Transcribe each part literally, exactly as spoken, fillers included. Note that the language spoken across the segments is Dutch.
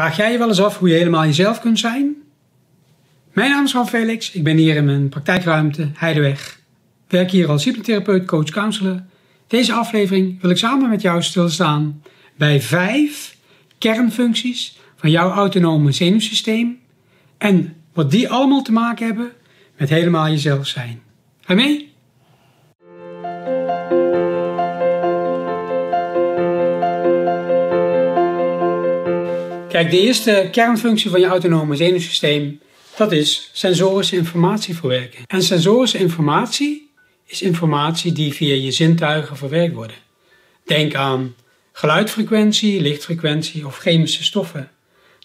Vraag jij je wel eens af hoe je helemaal jezelf kunt zijn? Mijn naam is Van Felix, ik ben hier in mijn praktijkruimte Heideweg. Ik werk hier als hypnotherapeut, coach, counselor. Deze aflevering wil ik samen met jou stilstaan bij vijf kernfuncties van jouw autonome zenuwsysteem en wat die allemaal te maken hebben met helemaal jezelf zijn. Ga je mee? Kijk, de eerste kernfunctie van je autonome zenuwsysteem, dat is sensorische informatie verwerken. En sensorische informatie is informatie die via je zintuigen verwerkt wordt. Denk aan geluidfrequentie, lichtfrequentie of chemische stoffen.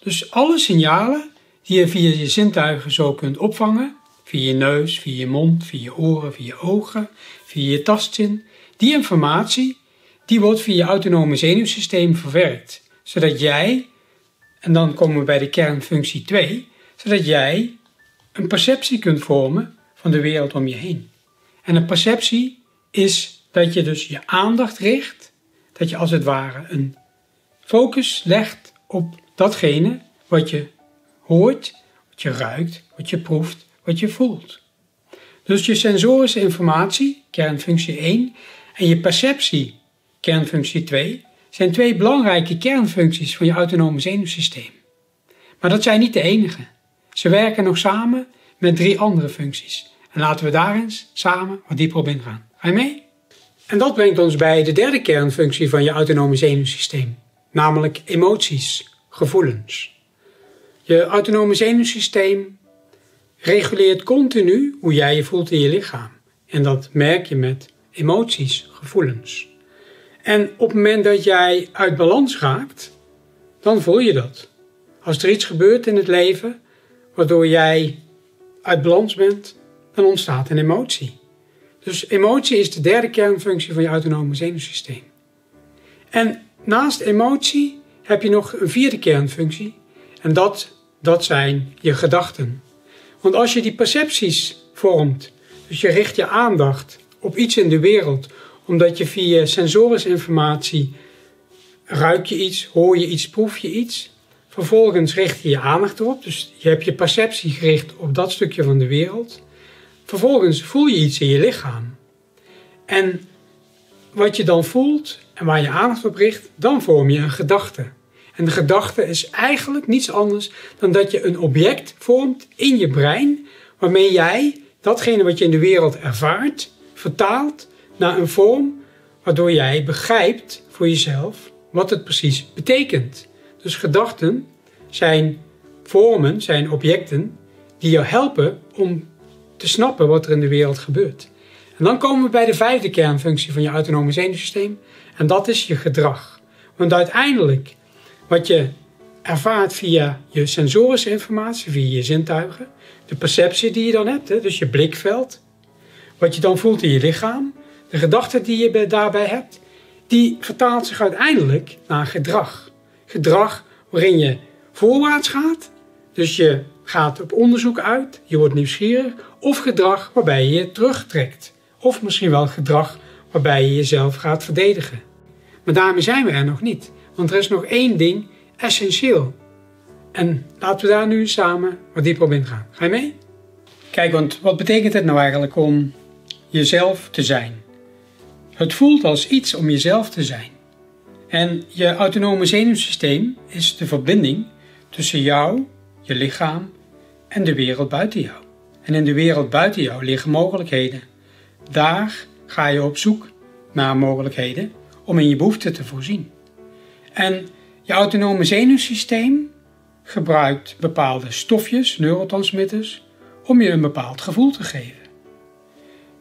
Dus alle signalen die je via je zintuigen zo kunt opvangen, via je neus, via je mond, via je oren, via je ogen, via je tastzin, die informatie die wordt via je autonome zenuwsysteem verwerkt, zodat jij... En dan komen we bij de kernfunctie twee, zodat jij een perceptie kunt vormen van de wereld om je heen. En een perceptie is dat je dus je aandacht richt, dat je als het ware een focus legt op datgene wat je hoort, wat je ruikt, wat je proeft, wat je voelt. Dus je sensorische informatie, kernfunctie één, en je perceptie, kernfunctie twee... zijn twee belangrijke kernfuncties van je autonome zenuwsysteem. Maar dat zijn niet de enige. Ze werken nog samen met drie andere functies. En laten we daar eens samen wat dieper op ingaan. Ga je mee? En dat brengt ons bij de derde kernfunctie van je autonome zenuwsysteem. Namelijk emoties, gevoelens. Je autonome zenuwsysteem reguleert continu hoe jij je voelt in je lichaam. En dat merk je met emoties, gevoelens. En op het moment dat jij uit balans raakt, dan voel je dat. Als er iets gebeurt in het leven waardoor jij uit balans bent, dan ontstaat een emotie. Dus emotie is de derde kernfunctie van je autonome zenuwsysteem. En naast emotie heb je nog een vierde kernfunctie. En dat, dat zijn je gedachten. Want als je die percepties vormt, dus je richt je aandacht op iets in de wereld, omdat je via sensorische informatie ruik je iets, hoor je iets, proef je iets. Vervolgens richt je je aandacht erop. Dus je hebt je perceptie gericht op dat stukje van de wereld. Vervolgens voel je iets in je lichaam. En wat je dan voelt en waar je aandacht op richt, dan vorm je een gedachte. En de gedachte is eigenlijk niets anders dan dat je een object vormt in je brein, waarmee jij datgene wat je in de wereld ervaart, vertaalt naar een vorm waardoor jij begrijpt voor jezelf wat het precies betekent. Dus gedachten zijn vormen, zijn objecten die jou helpen om te snappen wat er in de wereld gebeurt. En dan komen we bij de vijfde kernfunctie van je autonome zenuwsysteem. En dat is je gedrag. Want uiteindelijk wat je ervaart via je sensorische informatie, via je zintuigen, de perceptie die je dan hebt, dus je blikveld, wat je dan voelt in je lichaam, de gedachte die je daarbij hebt, die vertaalt zich uiteindelijk naar gedrag. Gedrag waarin je voorwaarts gaat, dus je gaat op onderzoek uit, je wordt nieuwsgierig, of gedrag waarbij je je terugtrekt. Of misschien wel gedrag waarbij je jezelf gaat verdedigen. Maar daarmee zijn we er nog niet, want er is nog één ding essentieel. En laten we daar nu samen wat dieper op ingaan. Ga je mee? Kijk, want wat betekent het nou eigenlijk om jezelf te zijn? Het voelt als iets om jezelf te zijn. En je autonome zenuwsysteem is de verbinding tussen jou, je lichaam en de wereld buiten jou. En in de wereld buiten jou liggen mogelijkheden. Daar ga je op zoek naar mogelijkheden om in je behoeften te voorzien. En je autonome zenuwsysteem gebruikt bepaalde stofjes, neurotransmitters, om je een bepaald gevoel te geven.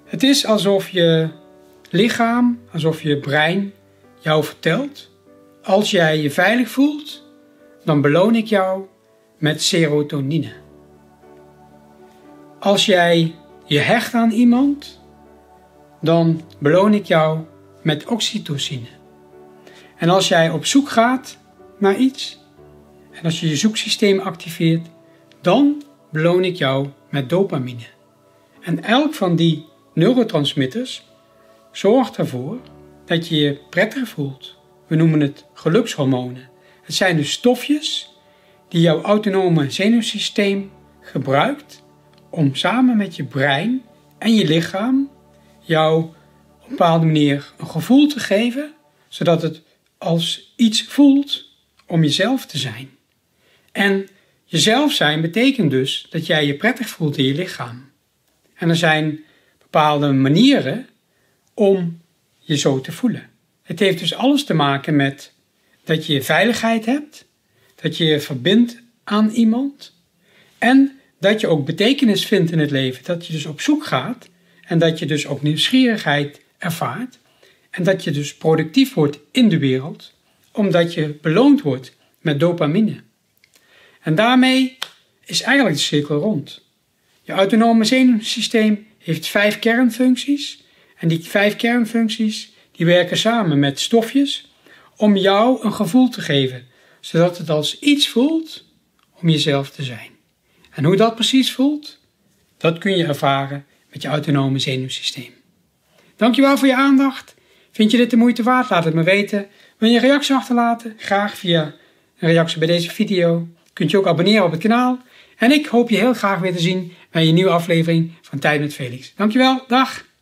Het is alsof je lichaam, alsof je brein jou vertelt: als jij je veilig voelt, dan beloon ik jou met serotonine. Als jij je hecht aan iemand, dan beloon ik jou met oxytocine. En als jij op zoek gaat naar iets, en als je je zoeksysteem activeert, dan beloon ik jou met dopamine. En elk van die neurotransmitters zorgt ervoor dat je je prettig voelt. We noemen het gelukshormonen. Het zijn dus stofjes die jouw autonome zenuwsysteem gebruikt om samen met je brein en je lichaam jou op een bepaalde manier een gevoel te geven, zodat het als iets voelt om jezelf te zijn. En jezelf zijn betekent dus dat jij je prettig voelt in je lichaam. En er zijn bepaalde manieren om je zo te voelen. Het heeft dus alles te maken met dat je veiligheid hebt, dat je je verbindt aan iemand en dat je ook betekenis vindt in het leven, dat je dus op zoek gaat en dat je dus ook nieuwsgierigheid ervaart en dat je dus productief wordt in de wereld, omdat je beloond wordt met dopamine. En daarmee is eigenlijk de cirkel rond. Je autonome zenuwsysteem heeft vijf kernfuncties en die vijf kernfuncties die werken samen met stofjes om jou een gevoel te geven, zodat het als iets voelt om jezelf te zijn. En hoe dat precies voelt, dat kun je ervaren met je autonome zenuwsysteem. Dankjewel voor je aandacht. Vind je dit de moeite waard? Laat het me weten. Wil je een reactie achterlaten? Graag via een reactie bij deze video. Kunt je ook abonneren op het kanaal. En ik hoop je heel graag weer te zien bij je nieuwe aflevering van Tijd met Felix. Dankjewel, dag!